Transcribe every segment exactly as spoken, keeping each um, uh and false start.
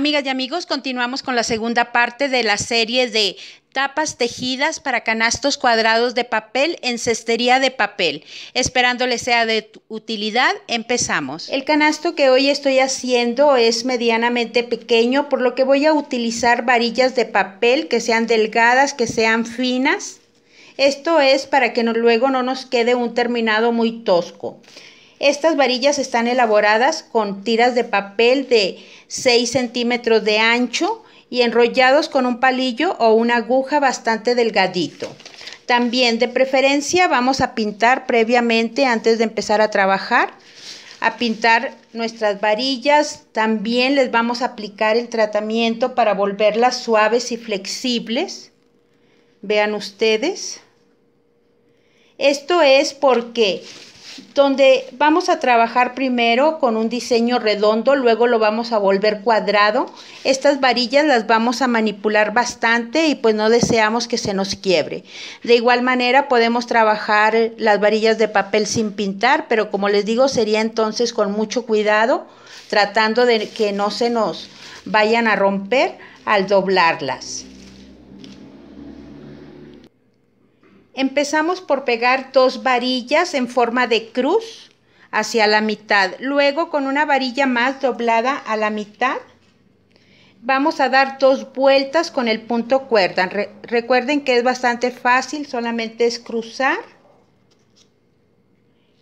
Amigas y amigos, continuamos con la segunda parte de la serie de tapas tejidas para canastos cuadrados de papel en cestería de papel. Esperando les sea de utilidad, empezamos. El canasto que hoy estoy haciendo es medianamente pequeño, por lo que voy a utilizar varillas de papel que sean delgadas, que sean finas. Esto es para que no, luego no nos quede un terminado muy tosco. Estas varillas están elaboradas con tiras de papel de seis centímetros de ancho y enrollados con un palillo o una aguja bastante delgadito. También, de preferencia, vamos a pintar previamente antes de empezar a trabajar, a pintar nuestras varillas. También les vamos a aplicar el tratamiento para volverlas suaves y flexibles. Vean ustedes. Esto es porque donde vamos a trabajar primero con un diseño redondo, luego lo vamos a volver cuadrado. Estas varillas las vamos a manipular bastante y pues no deseamos que se nos quiebre. De igual manera podemos trabajar las varillas de papel sin pintar, pero como les digo, sería entonces con mucho cuidado, tratando de que no se nos vayan a romper al doblarlas. Empezamos por pegar dos varillas en forma de cruz hacia la mitad. Luego, con una varilla más doblada a la mitad, vamos a dar dos vueltas con el punto cuerda. Re- recuerden que es bastante fácil, solamente es cruzar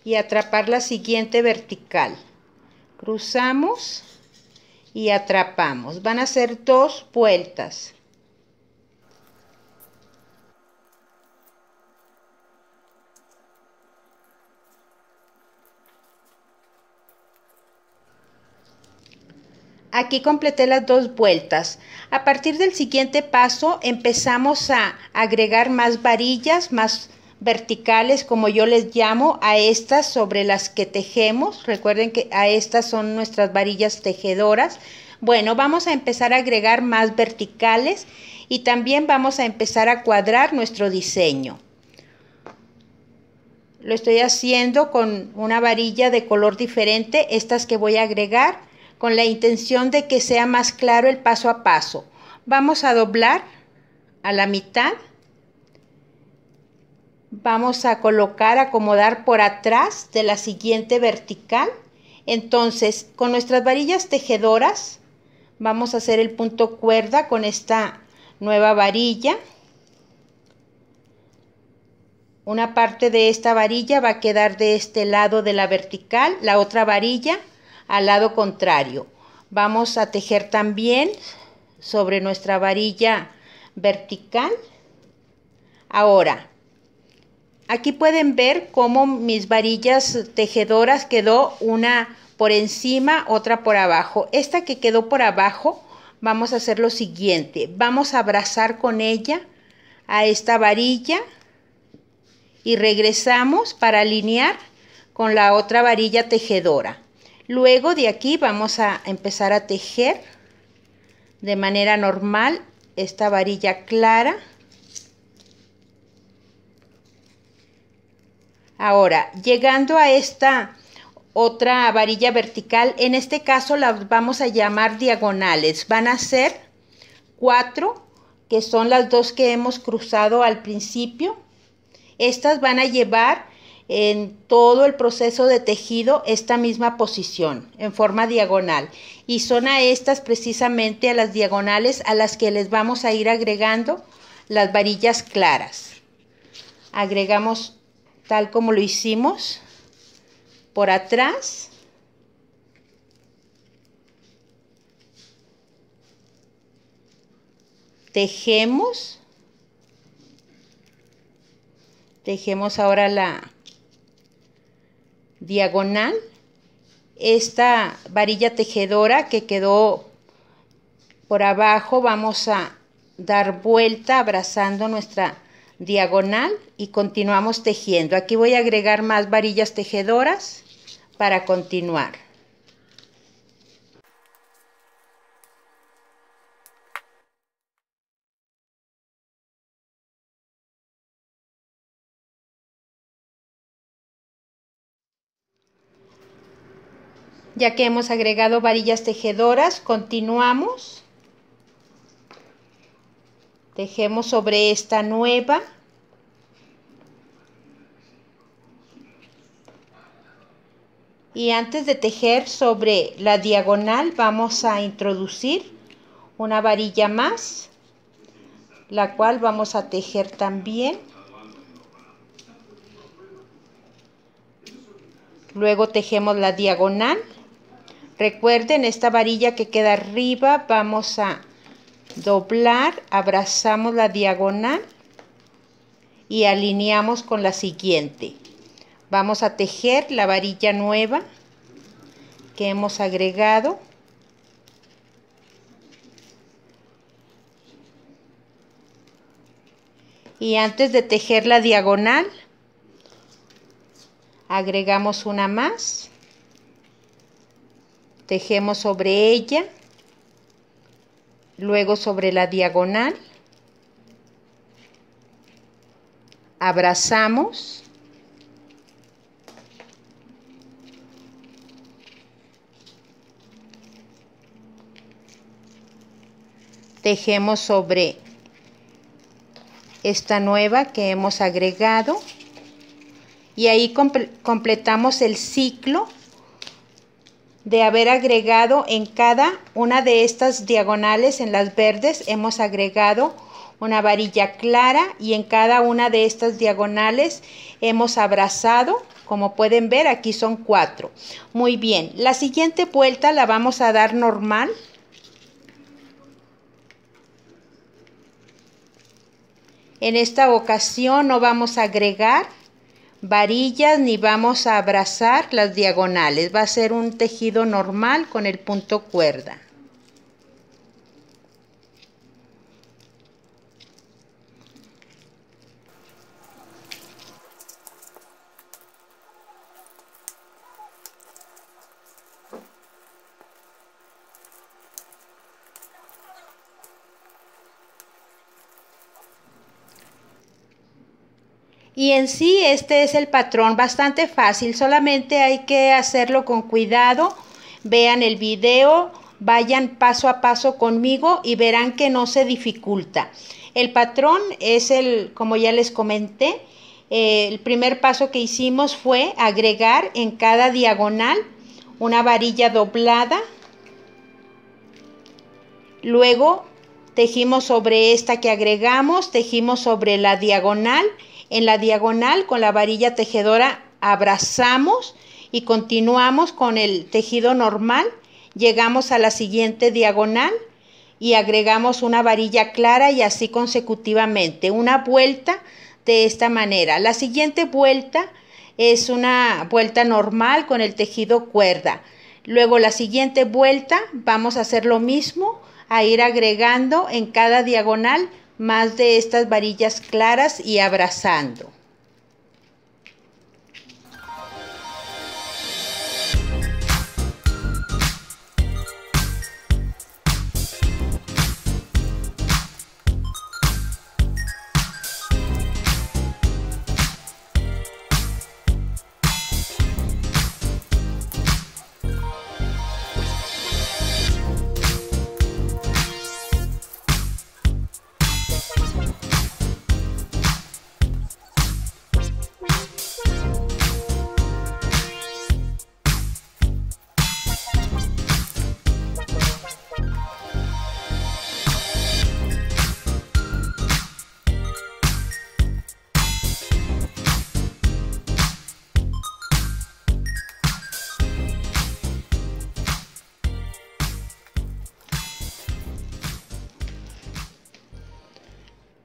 y atrapar la siguiente vertical. Cruzamos y atrapamos. Van a ser dos vueltas. Aquí completé las dos vueltas. A partir del siguiente paso empezamos a agregar más varillas, más verticales, como yo les llamo, a estas sobre las que tejemos. Recuerden que a estas son nuestras varillas tejedoras. Bueno, vamos a empezar a agregar más verticales y también vamos a empezar a cuadrar nuestro diseño. Lo estoy haciendo con una varilla de color diferente, estas que voy a agregar, con la intención de que sea más claro el paso a paso. Vamos a doblar a la mitad, vamos a colocar, acomodar por atrás de la siguiente vertical. Entonces, con nuestras varillas tejedoras, vamos a hacer el punto cuerda con esta nueva varilla. Una parte de esta varilla va a quedar de este lado de la vertical, la otra varilla al lado contrario. Vamos a tejer también sobre nuestra varilla vertical. Ahora, aquí pueden ver cómo mis varillas tejedoras quedó una por encima, otra por abajo. Esta que quedó por abajo, vamos a hacer lo siguiente. Vamos a abrazar con ella a esta varilla y regresamos para alinear con la otra varilla tejedora. Luego de aquí vamos a empezar a tejer de manera normal esta varilla clara. Ahora, llegando a esta otra varilla vertical, en este caso las vamos a llamar diagonales. Van a ser cuatro, que son las dos que hemos cruzado al principio. Estas van a llevar en todo el proceso de tejido esta misma posición en forma diagonal, y son a estas, precisamente a las diagonales, a las que les vamos a ir agregando las varillas claras. Agregamos tal como lo hicimos por atrás, tejemos tejemos ahora la diagonal. Esta varilla tejedora que quedó por abajo, vamos a dar vuelta abrazando nuestra diagonal y continuamos tejiendo. Aquí voy a agregar más varillas tejedoras para continuar. Ya que hemos agregado varillas tejedoras, continuamos. Tejemos sobre esta nueva. Y antes de tejer sobre la diagonal vamos a introducir una varilla más, la cual vamos a tejer también. Luego tejemos la diagonal. Recuerden, esta varilla que queda arriba vamos a doblar, abrazamos la diagonal y alineamos con la siguiente. Vamos a tejer la varilla nueva que hemos agregado. Y antes de tejer la diagonal, agregamos una más. Tejemos sobre ella, luego sobre la diagonal. Abrazamos. Tejemos sobre esta nueva que hemos agregado y ahí comple- completamos el ciclo de haber agregado en cada una de estas diagonales. En las verdes hemos agregado una varilla clara y en cada una de estas diagonales hemos abrazado. Como pueden ver, aquí son cuatro. Muy bien, la siguiente vuelta la vamos a dar normal. En esta ocasión no vamos a agregar varillas ni vamos a abrazar las diagonales. Va a ser un tejido normal con el punto cuerda. Y en sí este es el patrón, bastante fácil, solamente hay que hacerlo con cuidado. Vean el video, vayan paso a paso conmigo y verán que no se dificulta. El patrón es el, como ya les comenté, eh, el primer paso que hicimos fue agregar en cada diagonal una varilla doblada. Luego tejimos sobre esta que agregamos, tejimos sobre la diagonal. En la diagonal con la varilla tejedora abrazamos y continuamos con el tejido normal. Llegamos a la siguiente diagonal y agregamos una varilla clara y así consecutivamente. Una vuelta de esta manera. La siguiente vuelta es una vuelta normal con el tejido cuerda. Luego la siguiente vuelta vamos a hacer lo mismo, a ir agregando en cada diagonal más de estas varillas claras y abrazando.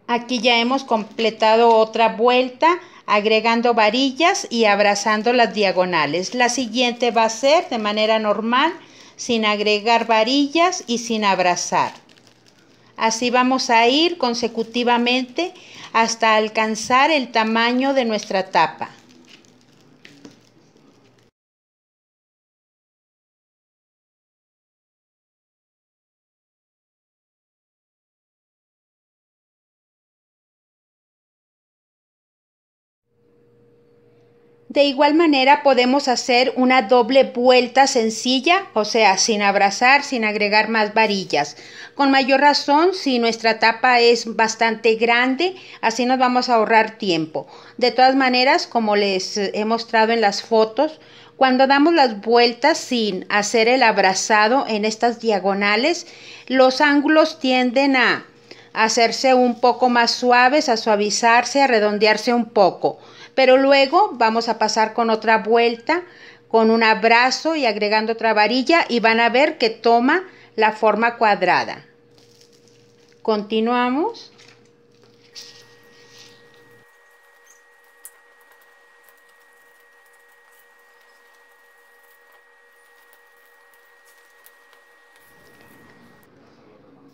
Aquí ya hemos completado otra vuelta agregando varillas y abrazando las diagonales. La siguiente va a ser de manera normal, sin agregar varillas y sin abrazar. Así vamos a ir consecutivamente hasta alcanzar el tamaño de nuestra tapa. De igual manera podemos hacer una doble vuelta sencilla, o sea, sin abrazar, sin agregar más varillas. Con mayor razón si nuestra tapa es bastante grande, así nos vamos a ahorrar tiempo. De todas maneras, como les he mostrado en las fotos, cuando damos las vueltas sin hacer el abrazado en estas diagonales, los ángulos tienden a hacerse un poco más suaves, a suavizarse, a redondearse un poco. Pero luego vamos a pasar con otra vuelta, con un abrazo y agregando otra varilla, y van a ver que toma la forma cuadrada. Continuamos.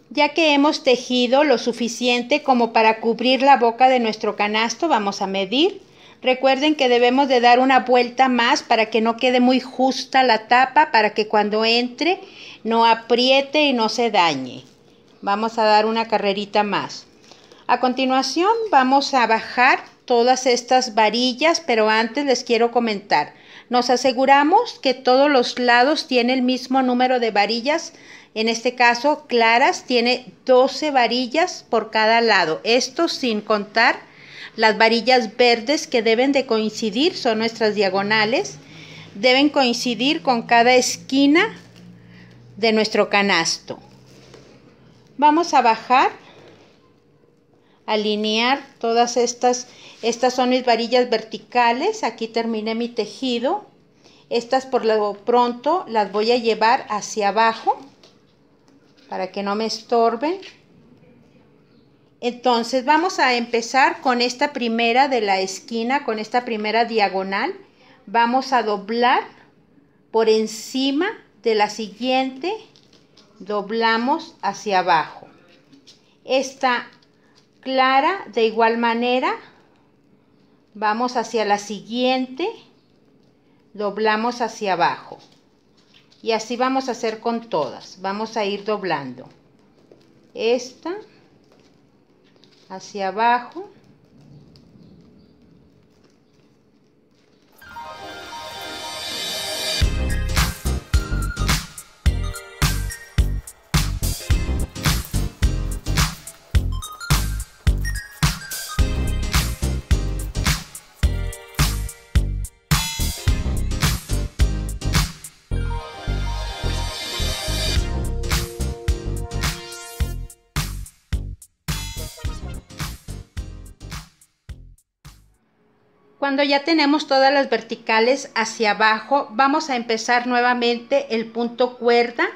Ya que hemos tejido lo suficiente como para cubrir la boca de nuestro canasto, vamos a medir. Recuerden que debemos de dar una vuelta más para que no quede muy justa la tapa, para que cuando entre no apriete y no se dañe. Vamos a dar una carrerita más. A continuación vamos a bajar todas estas varillas, pero antes les quiero comentar. Nos aseguramos que todos los lados tienen el mismo número de varillas. En este caso, claras tiene doce varillas por cada lado. Esto sin contar las varillas verdes, que deben de coincidir, son nuestras diagonales, deben coincidir con cada esquina de nuestro canasto. Vamos a bajar, alinear todas estas, estas son mis varillas verticales, aquí terminé mi tejido, estas por lo pronto las voy a llevar hacia abajo para que no me estorben. Entonces vamos a empezar con esta primera de la esquina, con esta primera diagonal. Vamos a doblar por encima de la siguiente, doblamos hacia abajo. Esta clara de igual manera, vamos hacia la siguiente, doblamos hacia abajo. Y así vamos a hacer con todas, vamos a ir doblando. Esta hacia abajo, cuando ya tenemos todas las verticales hacia abajo, vamos a empezar nuevamente el punto cuerda,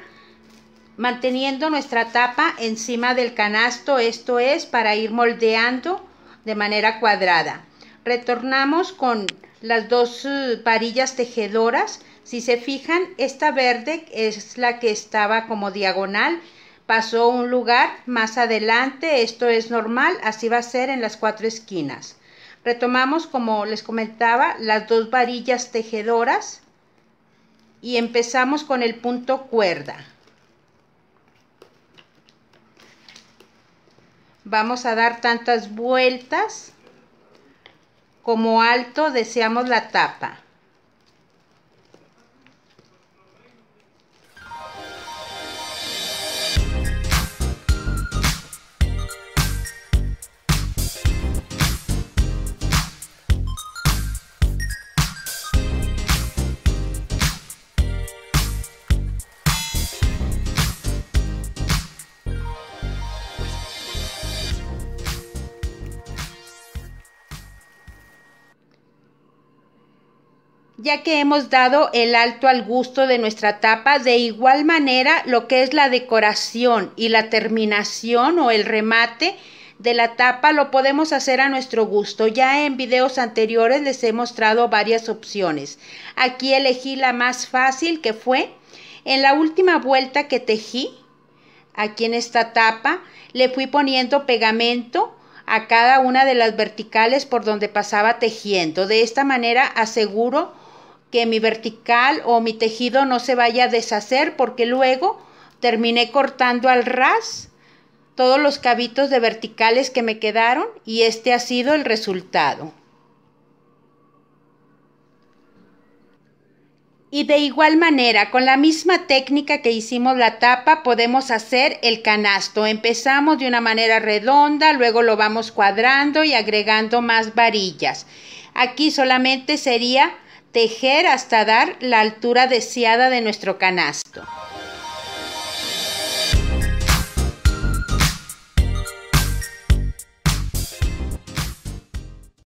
manteniendo nuestra tapa encima del canasto, esto es para ir moldeando de manera cuadrada. Retornamos con las dos varillas tejedoras. Si se fijan, esta verde es la que estaba como diagonal, pasó un lugar más adelante, esto es normal, así va a ser en las cuatro esquinas. Retomamos, como les comentaba, las dos varillas tejedoras y empezamos con el punto cuerda. Vamos a dar tantas vueltas como alto deseamos la tapa. Ya que hemos dado el alto al gusto de nuestra tapa, de igual manera lo que es la decoración y la terminación o el remate de la tapa lo podemos hacer a nuestro gusto. Ya en videos anteriores les he mostrado varias opciones. Aquí elegí la más fácil, que fue en la última vuelta que tejí, aquí en esta tapa, le fui poniendo pegamento a cada una de las verticales por donde pasaba tejiendo. De esta manera aseguro que mi vertical o mi tejido no se vaya a deshacer, porque luego terminé cortando al ras todos los cabitos de verticales que me quedaron y este ha sido el resultado. Y de igual manera, con la misma técnica que hicimos la tapa, podemos hacer el canasto. Empezamos de una manera redonda, luego lo vamos cuadrando y agregando más varillas. Aquí solamente sería tejer hasta dar la altura deseada de nuestro canasto.